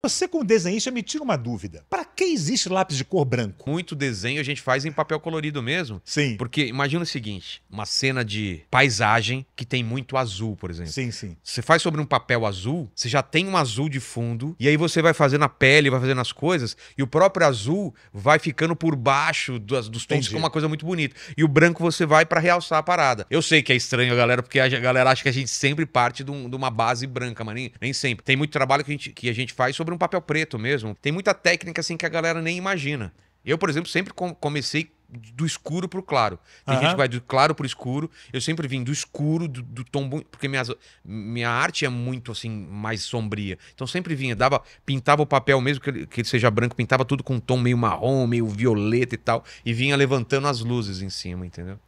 Você, como desenhista, me tira uma dúvida. Para que existe lápis de cor branco? Muito desenho a gente faz em papel colorido mesmo. Sim. Porque imagina o seguinte, uma cena de paisagem que tem muito azul, por exemplo. Sim, sim. Você faz sobre um papel azul, você já tem um azul de fundo, e aí você vai fazer na pele, vai fazendo as coisas, e o próprio azul vai ficando por baixo dos tons, fica uma coisa muito bonita. E o branco você vai para realçar a parada. Eu sei que é estranho, galera, porque a galera acha que a gente sempre parte de uma base branca, mas nem sempre. Tem muito trabalho que a gente faz sobre um papel preto mesmo. Tem muita técnica assim que a galera nem imagina. Eu, por exemplo, sempre comecei do escuro pro claro. Tem gente que vai do claro pro escuro. Eu sempre vim do escuro, do tom... Porque minha arte é muito, assim, mais sombria. Então sempre vinha, pintava o papel mesmo, que ele seja branco, pintava tudo com um tom meio marrom, meio violeta e tal, e vinha levantando as luzes em cima, entendeu?